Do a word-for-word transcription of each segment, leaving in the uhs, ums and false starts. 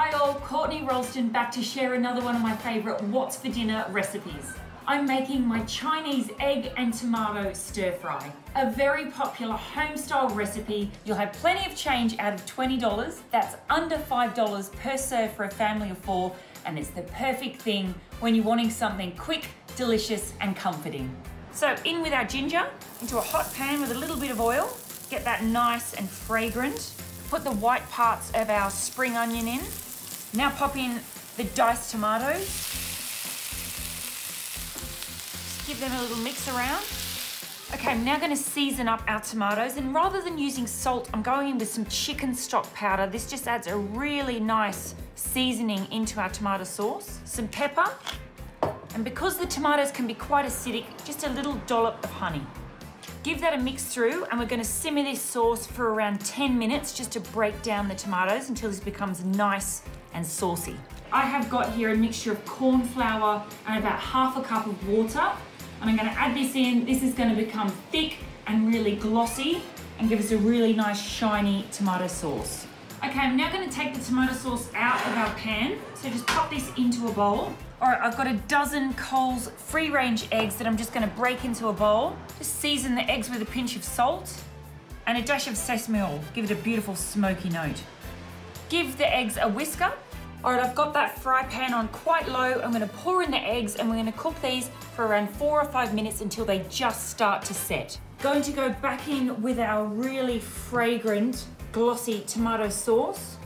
Hi all, Courtney Roulston back to share another one of my favourite what's for dinner recipes. I'm making my Chinese egg and tomato stir fry, a very popular home style recipe. You'll have plenty of change out of twenty dollars, that's under five dollars per serve for a family of four, and it's the perfect thing when you're wanting something quick, delicious and comforting. So in with our ginger, into a hot pan with a little bit of oil, get that nice and fragrant. Put the white parts of our spring onion in. Now pop in the diced tomatoes. Just give them a little mix around. Okay, I'm now gonna season up our tomatoes, and rather than using salt, I'm going in with some chicken stock powder. This just adds a really nice seasoning into our tomato sauce. Some pepper, and because the tomatoes can be quite acidic, just a little dollop of honey. Give that a mix through, and we're going to simmer this sauce for around ten minutes just to break down the tomatoes until this becomes nice and saucy. I have got here a mixture of corn flour and about half a cup of water, and I'm going to add this in. This is going to become thick and really glossy and give us a really nice shiny tomato sauce. Okay, I'm now going to take the tomato sauce out of our pan, so just pop this into a bowl. All right, I've got a dozen Coles free-range eggs that I'm just gonna break into a bowl. Just season the eggs with a pinch of salt and a dash of sesame oil. Give it a beautiful smoky note. Give the eggs a whisker. All right, I've got that fry pan on quite low. I'm gonna pour in the eggs, and we're gonna cook these for around four or five minutes until they just start to set. Going to go back in with our really fragrant, glossy tomato sauce.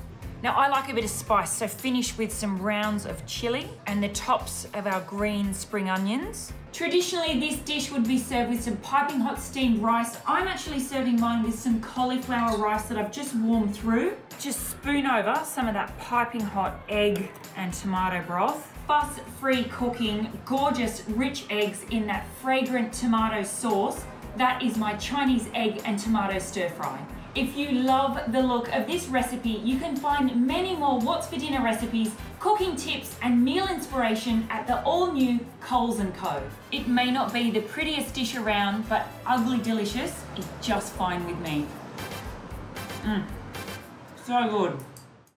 Now I like a bit of spice, so finish with some rounds of chili and the tops of our green spring onions. Traditionally, this dish would be served with some piping hot steamed rice. I'm actually serving mine with some cauliflower rice that I've just warmed through. Just spoon over some of that piping hot egg and tomato broth. Fuss-free cooking, gorgeous rich eggs in that fragrant tomato sauce. That is my Chinese egg and tomato stir fry. If you love the look of this recipe, you can find many more What's for Dinner recipes, cooking tips and meal inspiration at the all-new Coles and Co. It may not be the prettiest dish around, but ugly delicious is just fine with me. Mm. So good.